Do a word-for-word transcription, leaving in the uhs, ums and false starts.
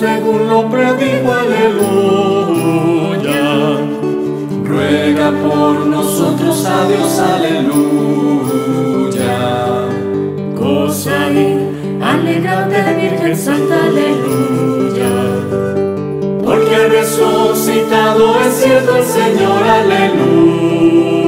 Según lo predijo, aleluya. Ruega por nosotros a Dios, aleluya. Goza y alégrate, Virgen Santa, aleluya. Porque resucitado es cierto el Señor, aleluya.